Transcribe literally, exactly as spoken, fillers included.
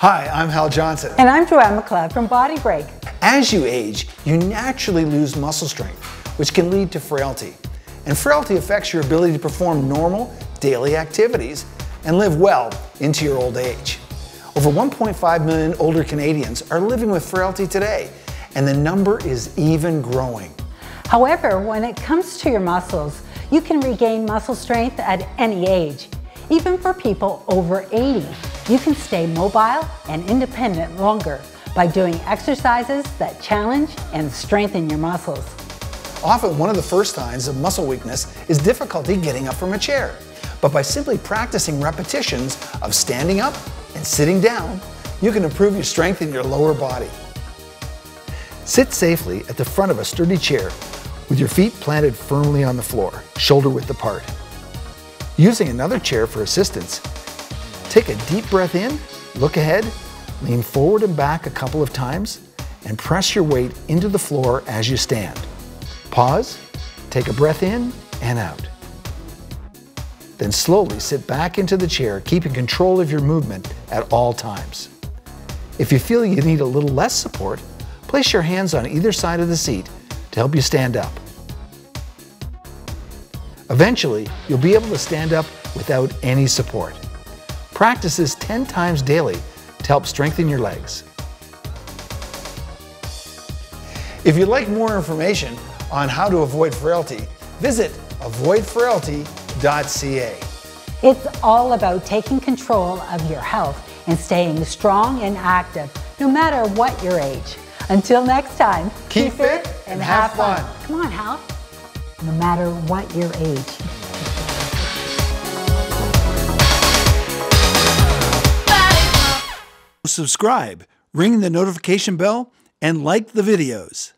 Hi, I'm Hal Johnson. And I'm Joanne McLeod from Body Break. As you age, you naturally lose muscle strength, which can lead to frailty. And frailty affects your ability to perform normal, daily activities and live well into your old age. Over one point five million older Canadians are living with frailty today, and the number is even growing. However, when it comes to your muscles, you can regain muscle strength at any age. Even for people over eighty, you can stay mobile and independent longer by doing exercises that challenge and strengthen your muscles. Often one of the first signs of muscle weakness is difficulty getting up from a chair. But by simply practicing repetitions of standing up and sitting down, you can improve your strength in your lower body. Sit safely at the front of a sturdy chair with your feet planted firmly on the floor, shoulder width apart. Using another chair for assistance, take a deep breath in, look ahead, lean forward and back a couple of times, and press your weight into the floor as you stand. Pause, take a breath in and out. Then slowly sit back into the chair, keeping control of your movement at all times. If you feel you need a little less support, place your hands on either side of the seat to help you stand up. Eventually, you'll be able to stand up without any support. Practice this ten times daily to help strengthen your legs. If you'd like more information on how to avoid frailty, visit avoid frailty dot c a. It's all about taking control of your health and staying strong and active, no matter what your age. Until next time, keep, keep fit and, and have fun. fun. Come on, Hal. No matter what your age. Subscribe, ring the notification bell, and like the videos.